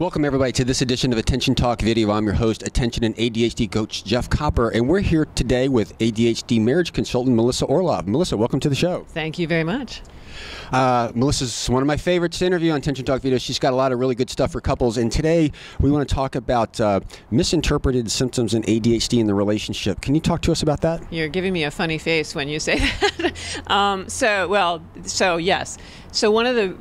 Welcome everybody to this edition of Attention Talk Video. I'm your host, Attention and ADHD coach Jeff Copper, and we're here today with ADHD marriage consultant Melissa Orlov. Melissa, welcome to the show. Thank you very much. Melissa's one of my favorites to interview on Attention Talk Video. She's got a lot of really good stuff for couples, and today we want to talk about misinterpreted symptoms in ADHD in the relationship. Can you talk to us about that? You're giving me a funny face when you say that. Yes. So one of the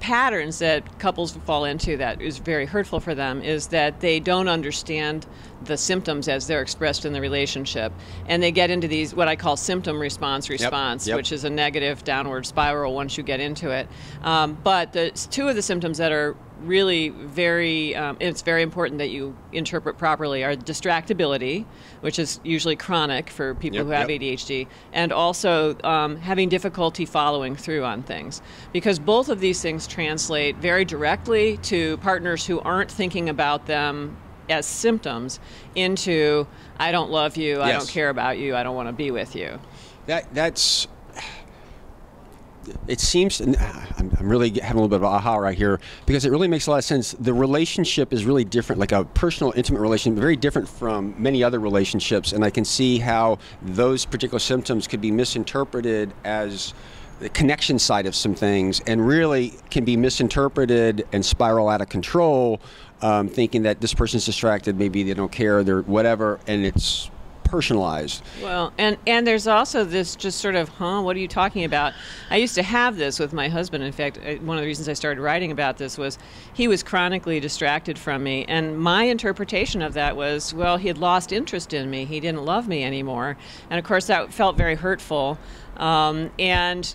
patterns that couples fall into that is very hurtful for them is that they don't understand the symptoms as they're expressed in the relationship, and they get into these what I call symptom response, yep. Which is a negative downward spiral once you get into it. But the two of the symptoms that are really very it's very important that you interpret properly are distractibility, which is usually chronic for people who have ADHD, and also having difficulty following through on things, because both of these things translate very directly to partners who aren't thinking about them as symptoms into I don't love you, I don't care about you, I don't want to be with you. That's it seems, and I'm really having a little bit of aha right here, because it really makes a lot of sense. The relationship is really different, like a personal, intimate relationship, very different from many other relationships, and I can see how those particular symptoms could be misinterpreted as the connection side of some things, and really can be misinterpreted and spiral out of control, thinking that this person's distracted, maybe they don't care, they're whatever, and it's personalized. Well, and there's also this just sort of, huh, what are you talking about? I used to have this with my husband. In fact, one of the reasons I started writing about this was he was chronically distracted from me, and my interpretation of that was, well, he had lost interest in me, he didn't love me anymore, and of course that felt very hurtful. And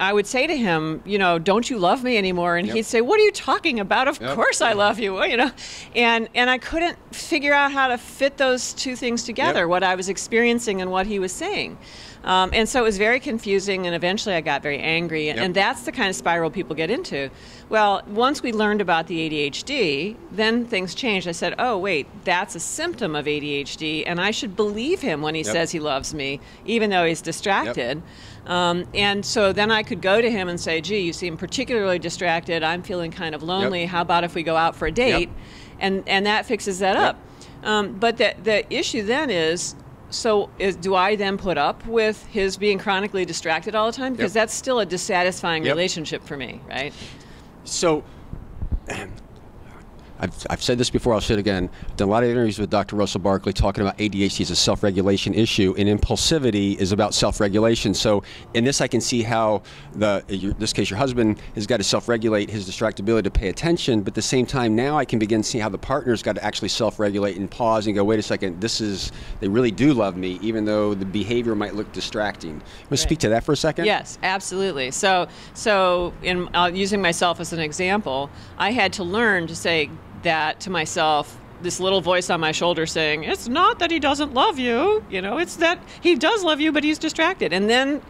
I would say to him, you know, don't you love me anymore? And he'd say, what are you talking about? Of course I love you, you know. And I couldn't figure out how to fit those two things together, what I was experiencing and what he was saying. And so it was very confusing, and eventually I got very angry, and that's the kind of spiral people get into. Well, once we learned about the ADHD, then things changed. I said, oh, wait, that's a symptom of ADHD, and I should believe him when he says he loves me, even though he's distracted. And so then I could go to him and say, gee, you seem particularly distracted, I'm feeling kind of lonely, how about if we go out for a date? And that fixes that up. But the issue then is, so do I then put up with his being chronically distracted all the time? Because that's still a dissatisfying relationship for me, right? So I've said this before, I'll say it again. I've done a lot of interviews with Dr. Russell Barkley talking about ADHD as a self-regulation issue, and impulsivity is about self-regulation. So in this, I can see how, in this case, your husband has got to self-regulate his distractibility to pay attention, but at the same time now I can begin to see how the partner's got to actually self-regulate and pause and go, wait a second, they really do love me, even though the behavior might look distracting. I'm going to speak to that for a second. Yes, absolutely. So in using myself as an example, I had to learn to say that to myself, this little voice on my shoulder saying, it's not that he doesn't love you, you know, it's that he does love you, but he's distracted. And then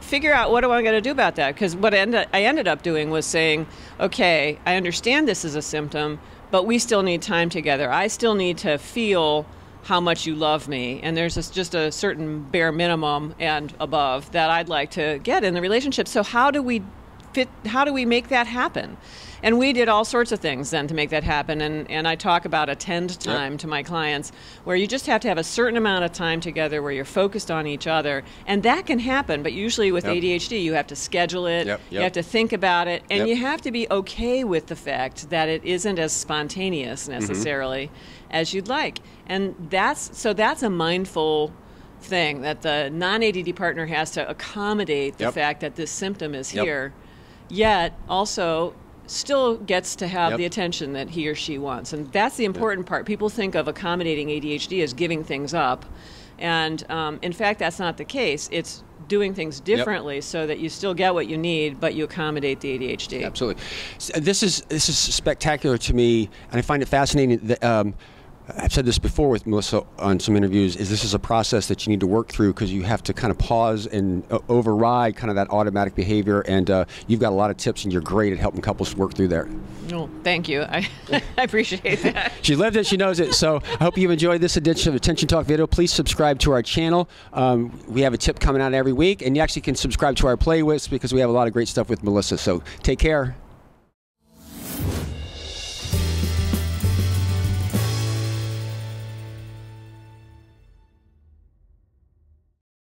figure out, what am I going to do about that? Because what I ended up doing was saying, okay, I understand this is a symptom, but we still need time together. I still need to feel how much you love me, and there's just a certain bare minimum and above that I'd like to get in the relationship. So how do we make that happen? And we did all sorts of things then to make that happen, and I talk about attend time to my clients, where you just have to have a certain amount of time together where you're focused on each other, and that can happen, but usually with ADHD you have to schedule it, you have to think about it, and you have to be okay with the fact that it isn't as spontaneous necessarily as you'd like. And that's a mindful thing that the non-ADD partner has to accommodate the fact that this symptom is here, yet also still gets to have the attention that he or she wants. And that's the important part. People think of accommodating ADHD as giving things up. And in fact, that's not the case. It's doing things differently so that you still get what you need, but you accommodate the ADHD. Absolutely. So this is spectacular to me, and I find it fascinating that, I've said this before with Melissa on some interviews, is this is a process that you need to work through, because you have to kind of pause and override kind of that automatic behavior, and you've got a lot of tips, and you're great at helping couples work through there. Well, thank you. I appreciate that. She lived it, she knows it. So I hope you've enjoyed this edition of Attention Talk Video. Please subscribe to our channel. We have a tip coming out every week, and you actually can subscribe to our playlist, because we have a lot of great stuff with Melissa. So take care.